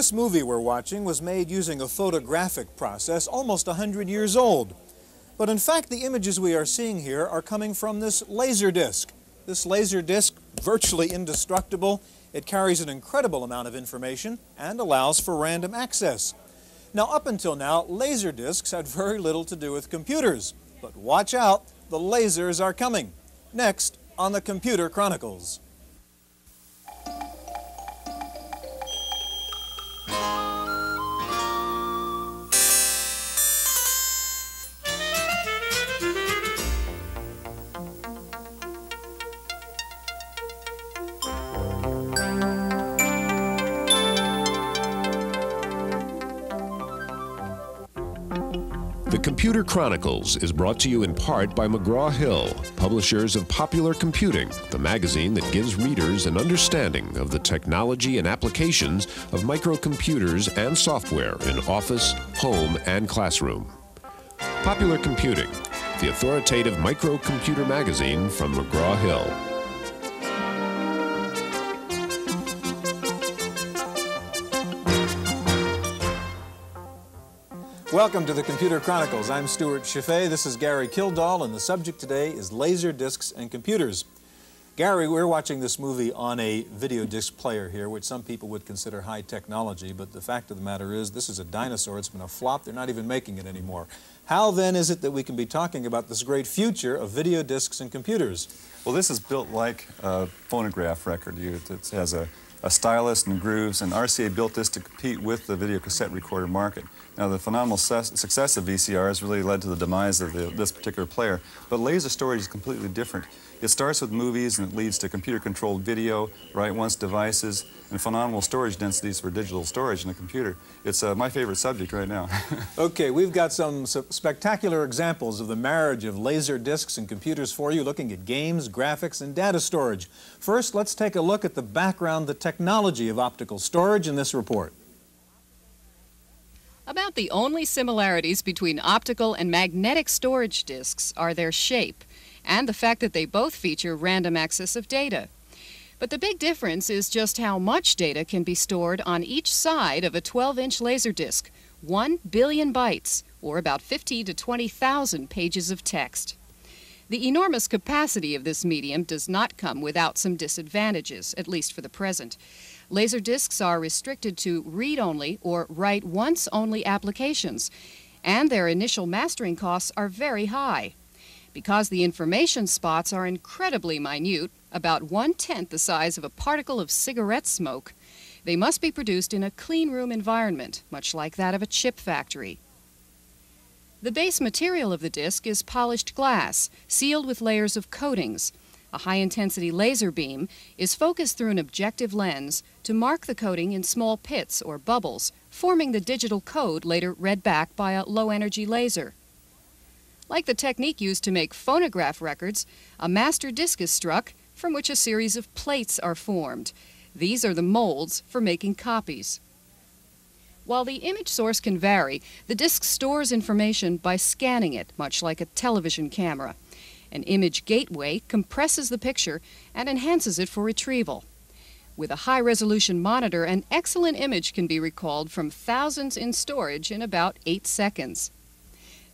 This movie we're watching was made using a photographic process almost 100 years old. But in fact, the images we are seeing here are coming from this laser disc. This laser disc, virtually indestructible, it carries an incredible amount of information and allows for random access. Now, up until now, laser discs had very little to do with computers. But watch out, the lasers are coming. Next on The Computer Chronicles. Computer Chronicles is brought to you in part by McGraw-Hill, publishers of Popular Computing, the magazine that gives readers an understanding of the technology and applications of microcomputers and software in office, home, and classroom. Popular Computing, the authoritative microcomputer magazine from McGraw-Hill. Welcome to The Computer Chronicles. I'm Stewart Cheifet. This is Gary Kildall, and the subject today is laser discs and computers. Gary, we're watching this movie on a video disc player here, which some people would consider high technology, but the fact of the matter is this is a dinosaur. It's been a flop. They're not even making it anymore. How then is it that we can be talking about this great future of video discs and computers? Well, this is built like a phonograph record. It has a stylus and grooves, and RCA built this to compete with the video cassette recorder market. Now, the phenomenal success of VCRs really led to the demise of this particular player, but laser storage is completely different. It starts with movies and it leads to computer-controlled video, write-once devices, and phenomenal storage densities for digital storage in a computer. It's my favorite subject right now. Okay, we've got some spectacular examples of the marriage of laser discs and computers for you, looking at games, graphics, and data storage. First, let's take a look at the background, the technology of optical storage in this report. About the only similarities between optical and magnetic storage disks are their shape and the fact that they both feature random access of data. But the big difference is just how much data can be stored on each side of a 12-inch laser disk, 1 billion bytes, or about 50 to 20,000 pages of text. The enormous capacity of this medium does not come without some disadvantages, at least for the present. Laser discs are restricted to read-only or write-once-only applications, and their initial mastering costs are very high. Because the information spots are incredibly minute, about 1/10 the size of a particle of cigarette smoke, they must be produced in a clean room environment, much like that of a chip factory. The base material of the disc is polished glass, sealed with layers of coatings. A high-intensity laser beam is focused through an objective lens to mark the coating in small pits or bubbles, forming the digital code later read back by a low-energy laser. Like the technique used to make phonograph records, a master disc is struck from which a series of plates are formed. These are the molds for making copies. While the image source can vary, the disc stores information by scanning it, much like a television camera. An image gateway compresses the picture and enhances it for retrieval. With a high-resolution monitor, an excellent image can be recalled from thousands in storage in about 8 seconds.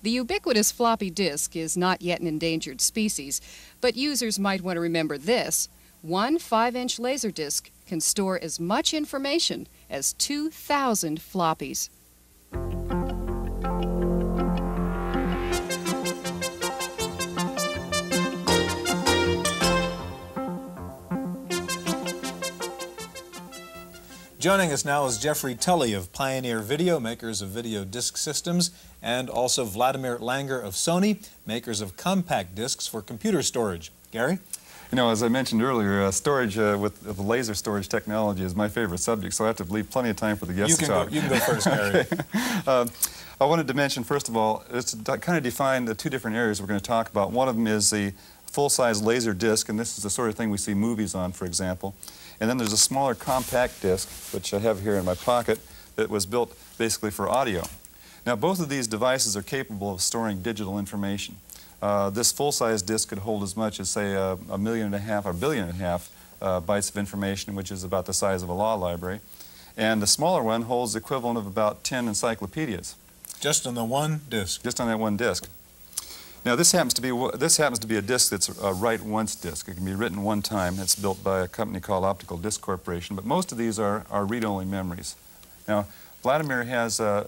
The ubiquitous floppy disk is not yet an endangered species, but users might want to remember this. 1 5-inch laser disk can store as much information as 2,000 floppies. Joining us now is Jeffrey Tully of Pioneer Video, makers of video disc systems, and also Vladimir Langer of Sony, makers of compact discs for computer storage. Gary? You know, as I mentioned earlier, storage with laser storage technology is my favorite subject, so I have to leave plenty of time for the guests to talk. You can go first, Gary. I wanted to mention, first of all, is to kind of define the two different areas we're going to talk about. One of them is the full-size laser disc, and this is the sort of thing we see movies on, for example. And then there's a smaller compact disc, which I have here in my pocket, that was built basically for audio. Now, both of these devices are capable of storing digital information. This full-size disc could hold as much as, say, 1.5 million or 1.5 billion bytes of information, which is about the size of a law library. And the smaller one holds the equivalent of about 10 encyclopedias. Just on the one disk? Just on that one disk. Now, this happens to be a disk that's a write-once disk. It can be written one time. It's built by a company called Optical Disk Corporation, but most of these are read-only memories. Now, Vladimir has an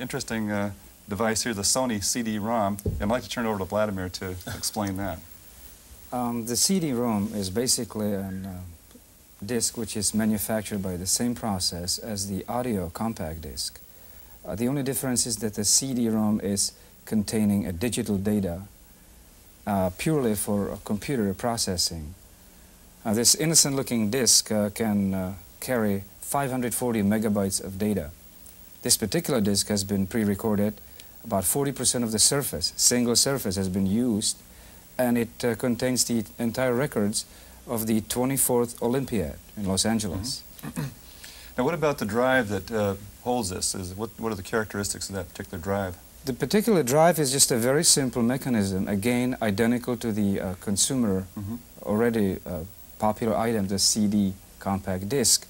interesting device here, the Sony CD-ROM. I'd like to turn it over to Vladimir to explain that. The CD-ROM is basically a disk which is manufactured by the same process as the audio compact disk. The only difference is that the CD-ROM is containing a digital data purely for computer processing. This innocent-looking disk can carry 540 megabytes of data. This particular disk has been pre-recorded. About 40% of the surface, single surface, has been used, and it contains the entire records of the 24th Olympiad in Los Angeles. Mm-hmm. Now, what about the drive that holds this? What are the characteristics of that particular drive? The particular drive is just a very simple mechanism, again, identical to the consumer, mm-hmm, already popular item, the CD compact disc.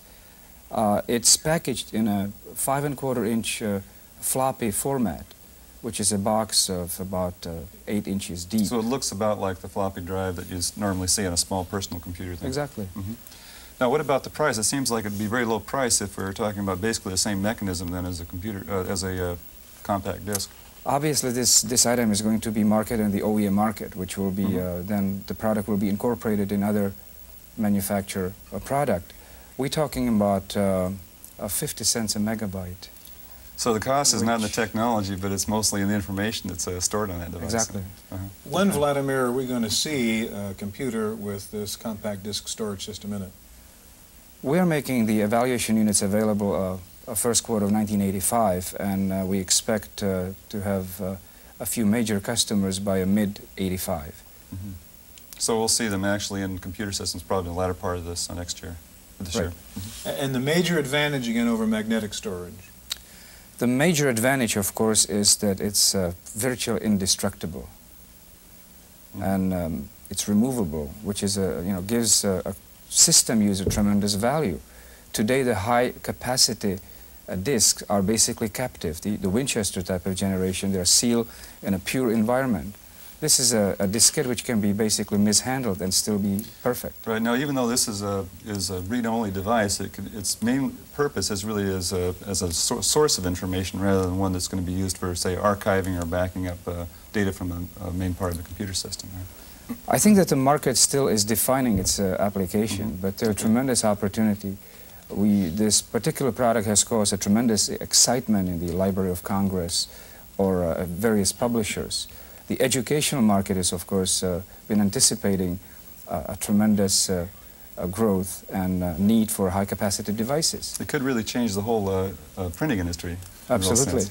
It's packaged in a 5¼ inch floppy format, which is a box of about 8 inches deep. So it looks about like the floppy drive that you normally see on a small personal computer thing. Exactly. Mm-hmm. Now, what about the price? It seems like it'd be very low price if we were talking about basically the same mechanism then as a computer, compact disc. Obviously, this item is going to be marketed in the OEM market, which will be, mm-hmm, then the product will be incorporated in other manufacturer product. We're talking about 50 cents a megabyte. So the cost is not in the technology, but it's mostly in the information that's stored on that device. Exactly. Uh-huh. When, Vladimir, are we going to see a computer with this compact disc storage system in it? We are making the evaluation units available first quarter of 1985, and we expect to have a few major customers by mid-85. Mm-hmm. So we'll see them actually in computer systems probably in the latter part of this next year. Right. Mm-hmm. And the major advantage, again, over magnetic storage? The major advantage, of course, is that it's virtually indestructible. Mm-hmm. And it's removable, which is gives a system user tremendous value. Today, the high-capacity discs are basically captive. The Winchester type of generation, they're sealed in a pure environment. This is a diskette which can be basically mishandled and still be perfect. Right. Now, even though this is a read-only device, its main purpose is really as a source of information rather than one that's going to be used for, say, archiving or backing up data from the main part of the computer system. Right? I think that the market still is defining its application, mm-hmm, but there's a tremendous opportunity. This particular product has caused a tremendous excitement in the Library of Congress or various publishers. The educational market has, of course, been anticipating a tremendous growth and need for high-capacity devices. It could really change the whole printing industry. Absolutely.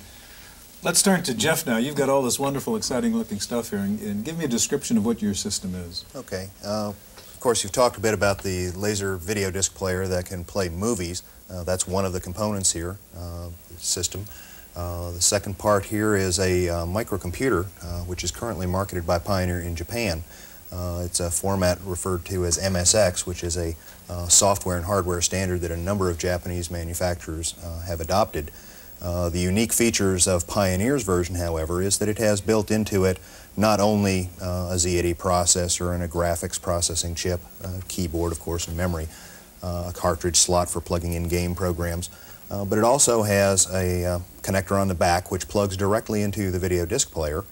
Let's turn to Jeff now. You've got all this wonderful, exciting-looking stuff here, and give me a description of what your system is. Okay. Of course, you've talked a bit about the laser video disc player that can play movies. That's one of the components here, the system. The second part here is a microcomputer, which is currently marketed by Pioneer in Japan. It's a format referred to as MSX, which is a software and hardware standard that a number of Japanese manufacturers have adopted. The unique features of Pioneer's version, however, is that it has built into it not only a Z80 processor and a graphics processing chip, a keyboard, of course, and memory, a cartridge slot for plugging in game programs, but it also has a connector on the back which plugs directly into the video disc player.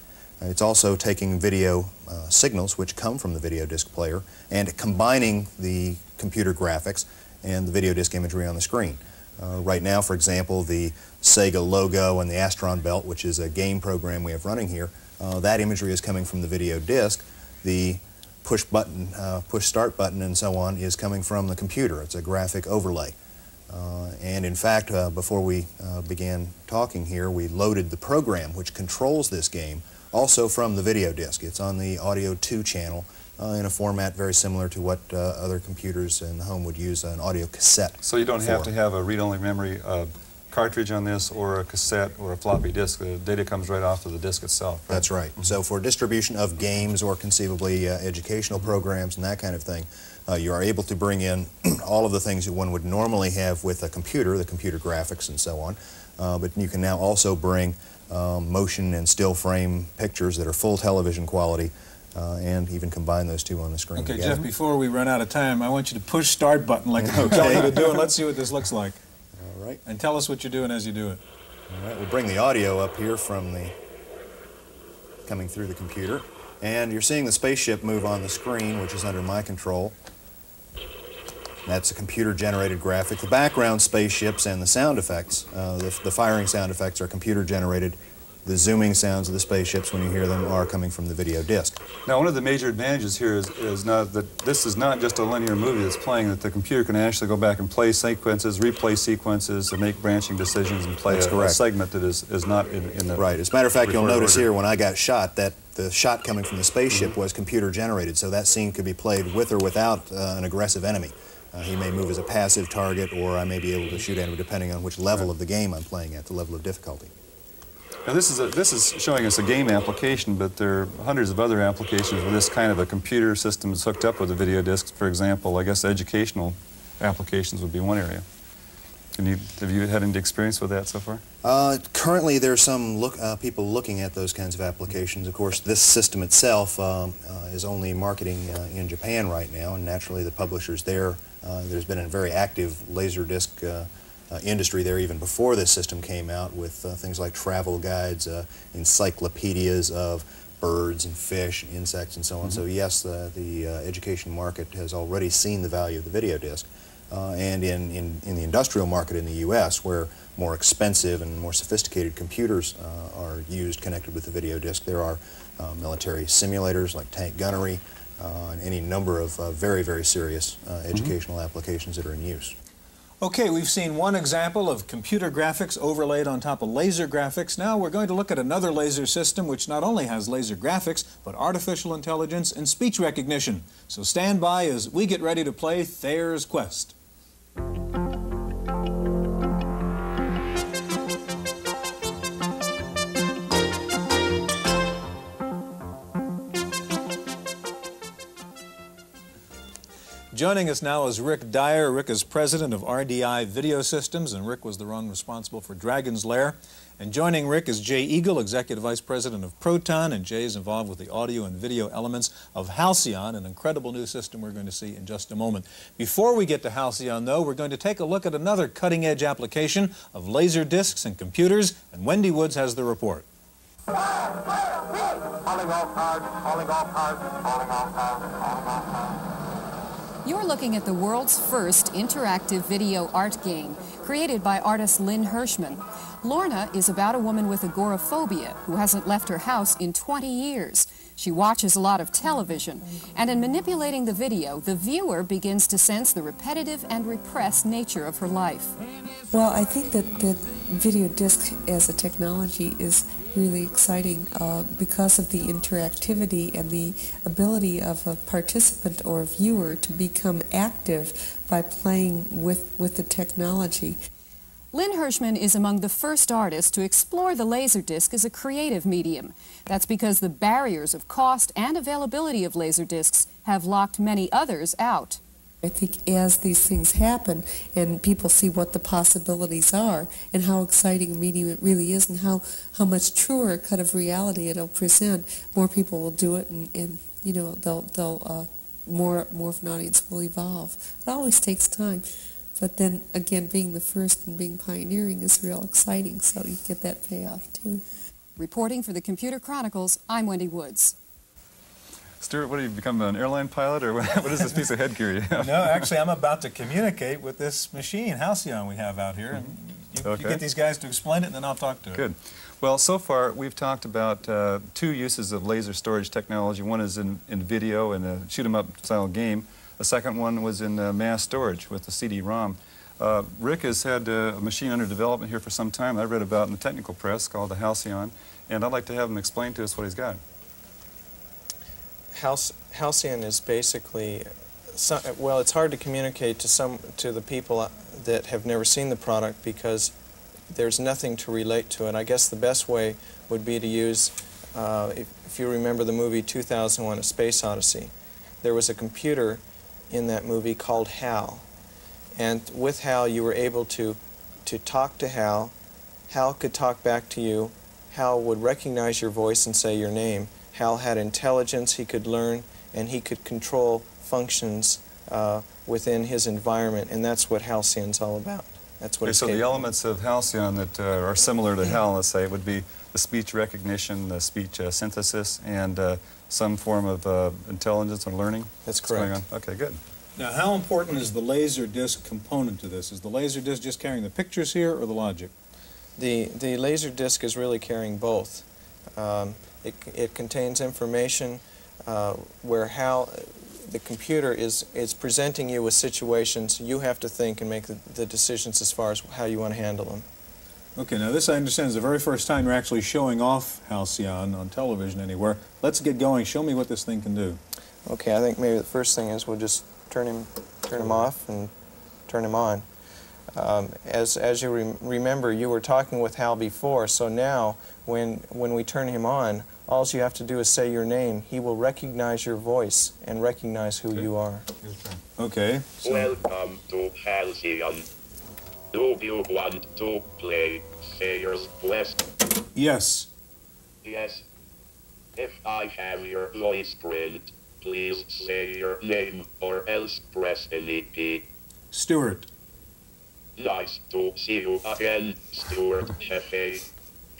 It's also taking video signals which come from the video disc player and combining the computer graphics and the video disc imagery on the screen. Right now, for example, the Sega logo and the Astron Belt, which is a game program we have running here, that imagery is coming from the video disc. The push start button and so on is coming from the computer. It's a graphic overlay. And in fact, before we began talking here, we loaded the program which controls this game also from the video disc. It's on the Audio 2 channel in a format very similar to what other computers in the home would use an audio cassette. So you don't have to have a read-only memory cartridge on this or a cassette or a floppy disk. The data comes right off of the disk itself. Right? That's right. Mm-hmm. So for distribution of games or conceivably educational programs and that kind of thing, You are able to bring in all of the things that one would normally have with a computer, the computer graphics and so on, but you can now also bring motion and still frame pictures that are full television quality and even combine those two on the screen together. Okay, Jeff, before we run out of time, I want you to push start button like I'm telling you to do, and let's see what this looks like. All right. And tell us what you're doing as you do it. All right, we'll bring the audio up here from the, coming through the computer. And you're seeing the spaceship move on the screen, which is under my control. That's a computer-generated graphic. The background spaceships and the sound effects, the firing sound effects are computer-generated. The zooming sounds of the spaceships, when you hear them, are coming from the video disc. Now, one of the major advantages here is not that this is not just a linear movie that's playing, that the computer can actually go back and play sequences, replay sequences, and make branching decisions and play a segment that is not in the... Right. As a matter of fact, you'll notice here when I got shot that the shot coming from the spaceship was computer-generated, so that scene could be played with or without an aggressive enemy. He may move as a passive target, or I may be able to shoot at him depending on which level of the game I'm playing at, the level of difficulty. Now this is showing us a game application, but there are hundreds of other applications where this kind of a computer system is hooked up with a video disc. For example, I guess educational applications would be one area. Have you had any experience with that so far? Currently, there are some people looking at those kinds of applications. Of course, this system itself is only marketing in Japan right now, and naturally the publishers there, there's been a very active Laserdisc industry there even before this system came out with things like travel guides, encyclopedias of birds and fish and insects and so on. So yes, the education market has already seen the value of the video disc. And in the industrial market in the U.S., where more expensive and more sophisticated computers are used connected with the video disc, there are military simulators like tank gunnery and any number of very, very serious educational applications that are in use. Okay, we've seen one example of computer graphics overlaid on top of laser graphics. Now we're going to look at another laser system which not only has laser graphics, but artificial intelligence and speech recognition. So stand by as we get ready to play Thayer's Quest. Joining us now is Rick Dyer. Rick is president of RDI Video Systems, and Rick was the one responsible for Dragon's Lair. And joining Rick is Jay Eagle, executive vice president of Proton, and Jay is involved with the audio and video elements of Halcyon, an incredible new system we're going to see in just a moment. Before we get to Halcyon, though, we're going to take a look at another cutting-edge application of laser discs and computers, and Wendy Woods has the report. Calling all cards, calling all cards, calling all cards, calling all cards. You're looking at the world's first interactive video art game, created by artist Lynn Hirschman. Lorna is about a woman with agoraphobia who hasn't left her house in 20 years. She watches a lot of television, and in manipulating the video, the viewer begins to sense the repetitive and repressed nature of her life. Well, I think that the video disc as a technology is really exciting because of the interactivity and the ability of a participant or a viewer to become active by playing with the technology. Lynn Hirschman is among the first artists to explore the Laserdisc as a creative medium. That's because the barriers of cost and availability of Laserdiscs have locked many others out. I think as these things happen and people see what the possibilities are and how exciting a medium it really is and how much truer a cut of reality it'll present, more people will do it and you know, more of an audience will evolve. It always takes time. But then, again, being the first and being pioneering is real exciting, so you get that payoff, too. Reporting for the Computer Chronicles, I'm Wendy Woods. Stewart, what, have you become an airline pilot, or what is this piece of headgear you have? No, actually, I'm about to communicate with this machine, Halcyon, we have out here. You get these guys to explain it, and then I'll talk to it. Good. Well, so far, we've talked about two uses of laser storage technology. One is in video, in a shoot-em-up style game. The second one was in mass storage with the CD-ROM. Rick has had a machine under development here for some time that I read about in the technical press called the Halcyon, and I'd like to have him explain to us what he's got. Halcyon is basically, well, it's hard to communicate to the people that have never seen the product because there's nothing to relate to it. I guess the best way would be to use, if you remember the movie 2001: A Space Odyssey, there was a computer in that movie called HAL. And with HAL, you were able to talk to HAL. HAL could talk back to you. HAL would recognize your voice and say your name. HAL had intelligence, he could learn, and he could control functions within his environment, and that's what Halcyon's all about. That's what. Okay, so the elements of Halcyon that are similar to HAL, let's say, would be the speech recognition, the speech synthesis, and some form of intelligence and learning. That's correct. Okay, good. Now, how important is the laser disc component to this? Is the laser disc just carrying the pictures here, or the logic? The laser disc is really carrying both. It contains information where HAL, the computer, is presenting you with situations. You have to think and make the decisions as far as how you want to handle them. Okay, now this, I understand, is the very first time you're actually showing off Halcyon on television anywhere. Let's get going. Show me what this thing can do. Okay, I think maybe the first thing is we'll just turn him off and turn him on. As you remember, you were talking with HAL before, so now when we turn him on, all you have to do is say your name. He will recognize your voice and recognize who you are. Okay. So. Welcome to Halcyon. Do you want to play Thayer's Quest? Yes. Yes. If I have your voice print, please say your name or else press any key. Stewart. Nice to see you again, Stewart Cheifet.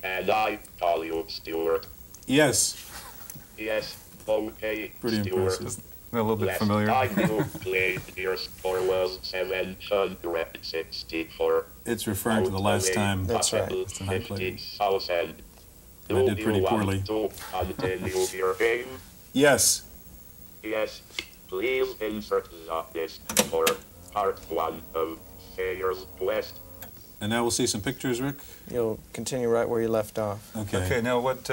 Can I call you Stewart? Yes. Yes, okay, pretty Stewart. Impressive. A little bit familiar. Last time you played, your score was 764. It's referring to the last time. That's right. That's the high play. I did pretty poorly. Do you want to continue your game? Yes. Yes. Please insert the disc for part 1 of Thayer's Quest. And now we'll see some pictures, Rick. You'll continue right where you left off. Okay. Okay. Now what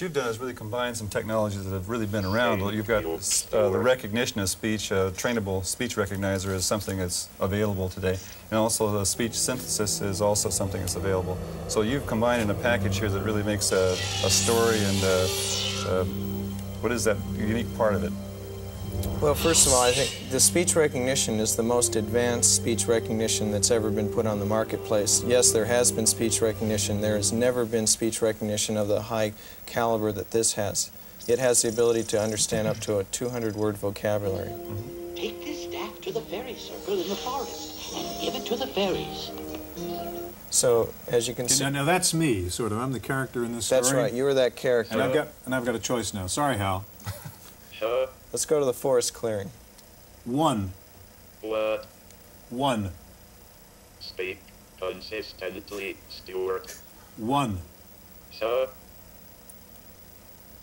you've done is really combine some technologies that have really been around. You've got the recognition of speech, trainable speech recognizer is something that's available today, and also the speech synthesis is also something that's available. So you've combined in a package here that really makes a story and what is that unique part of it? Well, first of all, I think the speech recognition is the most advanced speech recognition that's ever been put on the marketplace. Yes, there has been speech recognition. There has never been speech recognition of the high caliber that this has. It has the ability to understand up to a 200-word vocabulary. Take this staff to the fairy circle in the forest and give it to the fairies. So, as you can see... Now, that's me, sort of. I'm the character in this story. That's right. You are that character. And I've got a choice now. Sorry, Hal. Let's go to the forest clearing. One. What? One. Speak consistently, Stewart. One. Sir.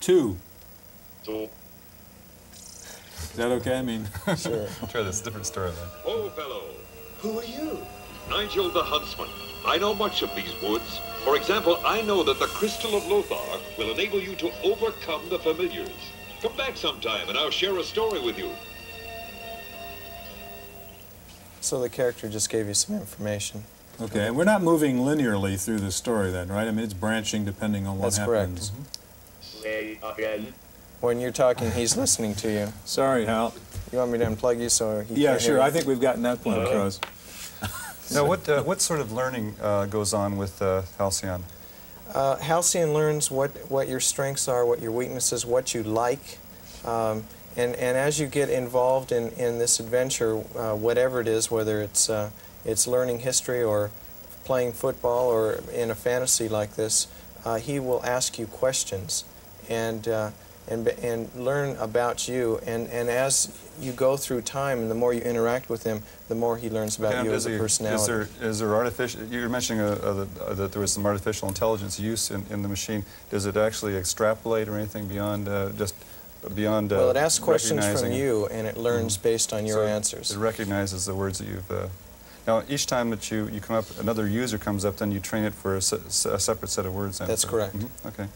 Two. Two. Is that okay? I mean, sure. I'll try this different story then. Oh, fellow. Who are you? Nigel the Huntsman. I know much of these woods. For example, I know that the Crystal of Lothar will enable you to overcome the familiars. Come back sometime, and I'll share a story with you. So the character just gave you some information. Okay, and we're not moving linearly through the story then, right? I mean, it's branching depending on what happens. That's correct. Mm-hmm. When you're talking, he's listening to you. Sorry, Hal. You want me to unplug you so he can hear you? I think we've gotten that point across. Now, what sort of learning goes on with Halcyon? Halcyon learns what your strengths are, what your weaknesses, what you like, and as you get involved in this adventure, whatever it is, whether it's learning history or playing football or in a fantasy like this, he will ask you questions and learn about you, and as you go through time, and the more you interact with him, the more he learns about you as a personality. Is there artificial? You were mentioning that there was some artificial intelligence use in the machine. Does it actually extrapolate or anything beyond just beyond? Well, it asks questions from you, and it learns based on your answers. It recognizes the words that you've. Now, each time that you come up, another user comes up, then you train it for a separate set of words. That's correct. Mm-hmm. Okay.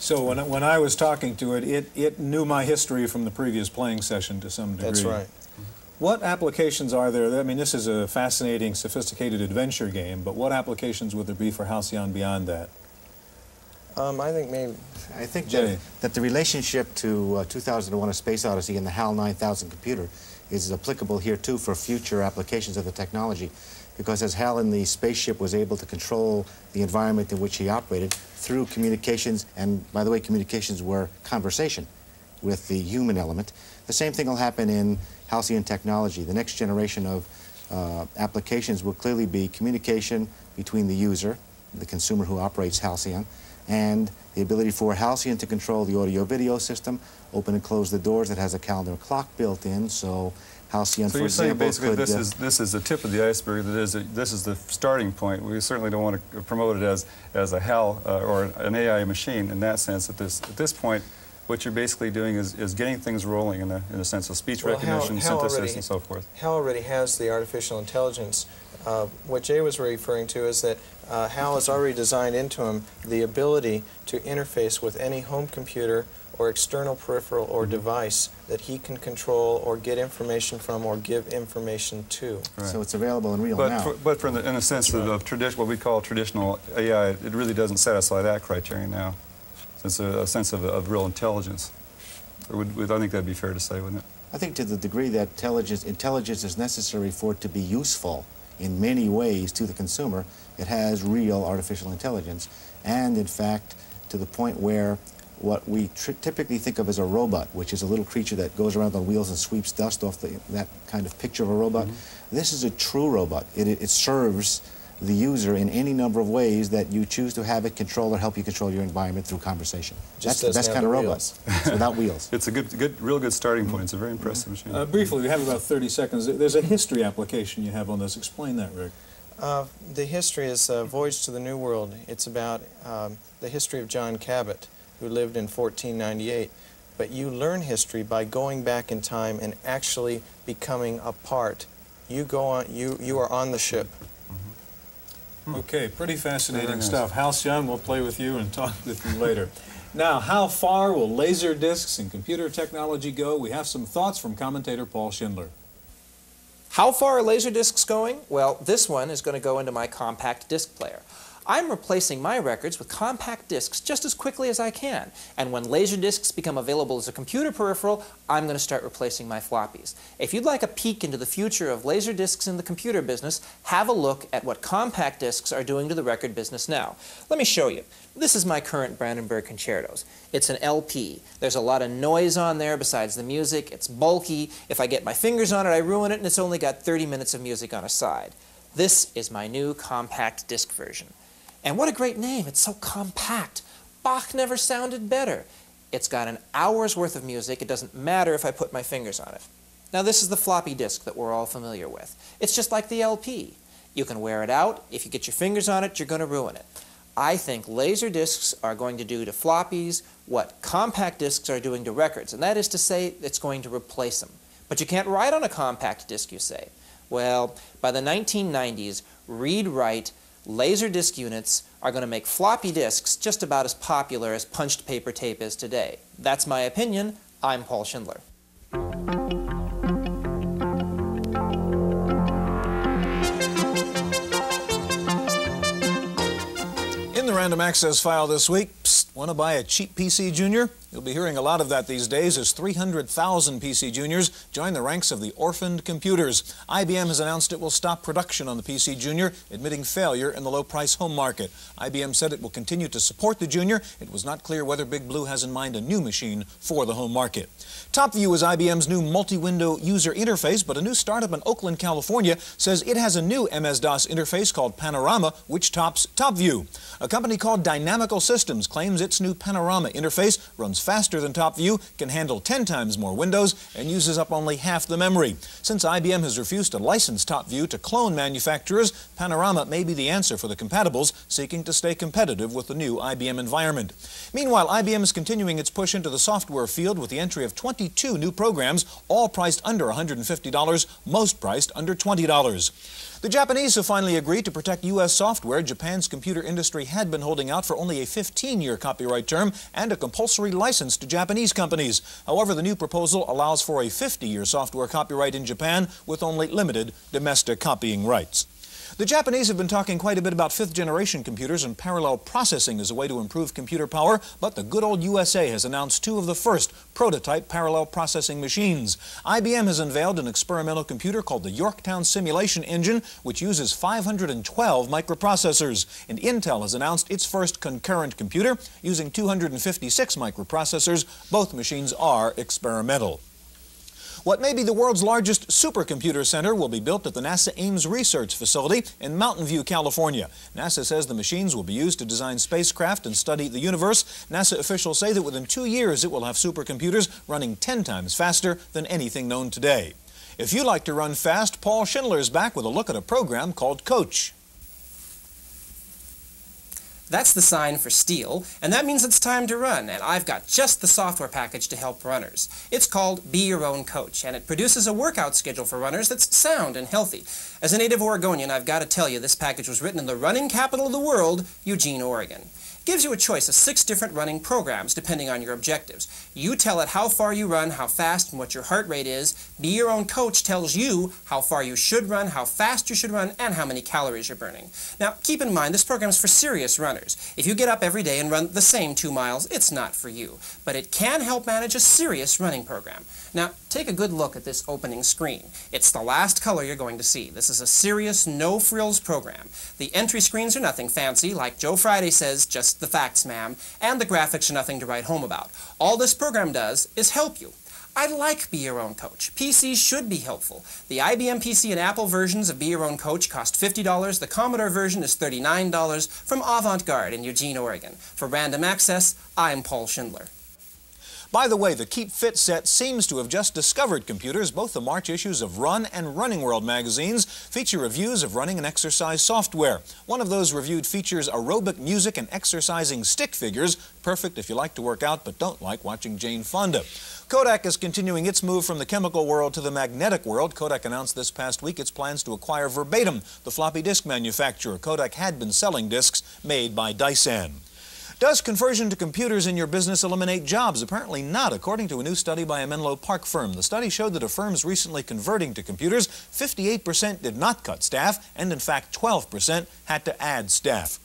So when I was talking to it, it knew my history from the previous playing session to some degree. That's right. What applications are there? I mean, this is a fascinating, sophisticated adventure game, but what applications would there be for Halcyon beyond that? I think that the relationship to 2001: A Space Odyssey and the HAL 9000 computer is applicable here too for future applications of the technology, because as HAL in the spaceship was able to control the environment in which he operated through communications, and by the way, communications were conversation with the human element. The same thing will happen in Halcyon technology. The next generation of applications will clearly be communication between the user, the consumer who operates Halcyon, and the ability for Halcyon to control the audio-video system, open and close the doors. It has a calendar clock built in, so Halcyon, for example, So you're saying basically could, this is the tip of the iceberg. That is this is the starting point. We certainly don't want to promote it as a HAL or an AI machine in that sense. At this point, what you're basically doing is getting things rolling in the sense of speech recognition, synthesis, and so forth. HAL already has the artificial intelligence. What Jay was referring to is that HAL has already designed into him the ability to interface with any home computer or external peripheral or device that he can control or get information from or give information to. Right. So it's available in real now. But from in the sense of traditional, what we call traditional AI, it really doesn't satisfy that criterion now. It's a sense of real intelligence. I think that'd be fair to say, wouldn't it? I think to the degree that intelligence is necessary for it to be useful in many ways to the consumer, it has real artificial intelligence. And in fact, to the point where what we typically think of as a robot, which is a little creature that goes around on wheels and sweeps dust off that kind of picture of a robot, this is a true robot. It serves the user in any number of ways that you choose to have it control or help you control your environment through conversation. That's the best kind of robots, without wheels. It's a real good starting point. It's a very impressive machine. Briefly, we have about 30 seconds. There's a history application you have on this. Explain that, Rick. The history is Voyage to the New World. It's about the history of John Cabot, who lived in 1498. But you learn history by going back in time and actually becoming a part. You go on. You are on the ship. Okay, pretty fascinating stuff. Halcyon, we'll play with you and talk with you later. Now, how far will laser discs and computer technology go? We have some thoughts from commentator Paul Schindler. How far are laser discs going? Well, this one is going to go into my compact disc player. I'm replacing my records with compact discs just as quickly as I can. And when laser discs become available as a computer peripheral, I'm going to start replacing my floppies. If you'd like a peek into the future of laser discs in the computer business, have a look at what compact discs are doing to the record business now. Let me show you. This is my current Brandenburg Concertos. It's an LP. There's a lot of noise on there besides the music. It's bulky. If I get my fingers on it, I ruin it, and it's only got 30 minutes of music on a side. This is my new compact disc version. And what a great name. It's so compact. Bach never sounded better. It's got an hour's worth of music. It doesn't matter if I put my fingers on it. Now this is the floppy disk that we're all familiar with. It's just like the LP. You can wear it out. If you get your fingers on it, you're going to ruin it. I think laser discs are going to do to floppies what compact discs are doing to records, and that is to say it's going to replace them. But you can't write on a compact disc, you say. Well, by the 1990s, read-write laser disc units are going to make floppy disks just about as popular as punched paper tape is today. That's my opinion. I'm Paul Schindler. In the Random Access File this week, want to buy a cheap PC Junior? You'll be hearing a lot of that these days as 300,000 PC Juniors join the ranks of the orphaned computers. IBM has announced it will stop production on the PC Junior, admitting failure in the low-price home market. IBM said it will continue to support the Junior. It was not clear whether Big Blue has in mind a new machine for the home market. TopView is IBM's new multi-window user interface, but a new startup in Oakland, California says it has a new MS-DOS interface called Panorama, which tops TopView. A company called Dynamical Systems claims its new Panorama interface runs faster than TopView, can handle 10 times more windows, and uses up only half the memory. Since IBM has refused to license TopView to clone manufacturers, Panorama may be the answer for the compatibles seeking to stay competitive with the new IBM environment. Meanwhile, IBM is continuing its push into the software field with the entry of 22 new programs, all priced under $150, most priced under $20. The Japanese have finally agreed to protect U.S. software. Japan's computer industry had been holding out for only a 15-year copyright term and a compulsory license to Japanese companies. However, the new proposal allows for a 50-year software copyright in Japan with only limited domestic copying rights. The Japanese have been talking quite a bit about fifth-generation computers and parallel processing as a way to improve computer power, but the good old USA has announced two of the first prototype parallel processing machines. IBM has unveiled an experimental computer called the Yorktown Simulation Engine, which uses 512 microprocessors, and Intel has announced its first concurrent computer using 256 microprocessors. Both machines are experimental. What may be the world's largest supercomputer center will be built at the NASA Ames Research Facility in Mountain View, California. NASA says the machines will be used to design spacecraft and study the universe. NASA officials say that within 2 years it will have supercomputers running 10 times faster than anything known today. If you like to run fast, Paul Schindler is back with a look at a program called Coach. That's the sign for steal, and that means it's time to run, and I've got just the software package to help runners. It's called Be Your Own Coach, and it produces a workout schedule for runners that's sound and healthy. As a native Oregonian, I've got to tell you, this package was written in the running capital of the world, Eugene, Oregon. It gives you a choice of 6 different running programs, depending on your objectives. You tell it how far you run, how fast, and what your heart rate is. Be Your Own Coach tells you how far you should run, how fast you should run, and how many calories you're burning. Now, keep in mind, this program's for serious runners. If you get up every day and run the same 2 miles, it's not for you. But it can help manage a serious running program. Now, take a good look at this opening screen. It's the last color you're going to see. This is a serious, no-frills program. The entry screens are nothing fancy, like Joe Friday says, just the facts, ma'am, and the graphics are nothing to write home about. All this program does is help you. I like Be Your Own Coach. PCs should be helpful. The IBM PC and Apple versions of Be Your Own Coach cost $50. The Commodore version is $39 from Avant Garde in Eugene, Oregon. For Random Access, I'm Paul Schindler. By the way, the Keep Fit set seems to have just discovered computers. Both the March issues of Run and Running World magazines feature reviews of running and exercise software. One of those reviewed features aerobic music and exercising stick figures, perfect if you like to work out but don't like watching Jane Fonda. Kodak is continuing its move from the chemical world to the magnetic world. Kodak announced this past week its plans to acquire Verbatim, the floppy disk manufacturer. Kodak had been selling disks made by Dysan. Does conversion to computers in your business eliminate jobs? Apparently not, according to a new study by a Menlo Park firm. The study showed that of firms recently converting to computers, 58% did not cut staff, and in fact 12% had to add staff.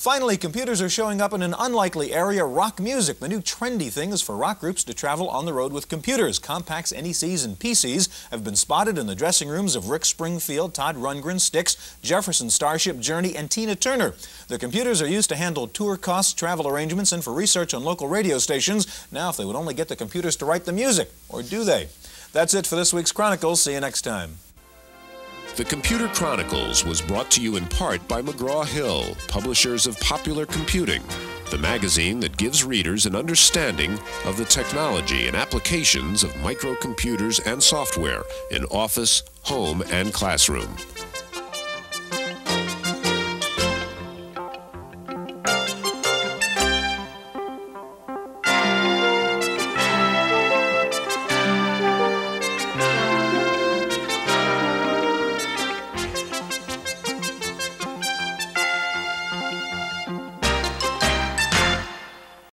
Finally, computers are showing up in an unlikely area, rock music. The new trendy thing is for rock groups to travel on the road with computers. Compacts, NECs, and PCs have been spotted in the dressing rooms of Rick Springfield, Todd Rundgren, Styx, Jefferson Starship, Journey, and Tina Turner. The computers are used to handle tour costs, travel arrangements, and for research on local radio stations. Now, if they would only get the computers to write the music, or do they? That's it for this week's Chronicles. See you next time. The Computer Chronicles was brought to you in part by McGraw-Hill, publishers of Popular Computing, the magazine that gives readers an understanding of the technology and applications of microcomputers and software in office, home, and classroom.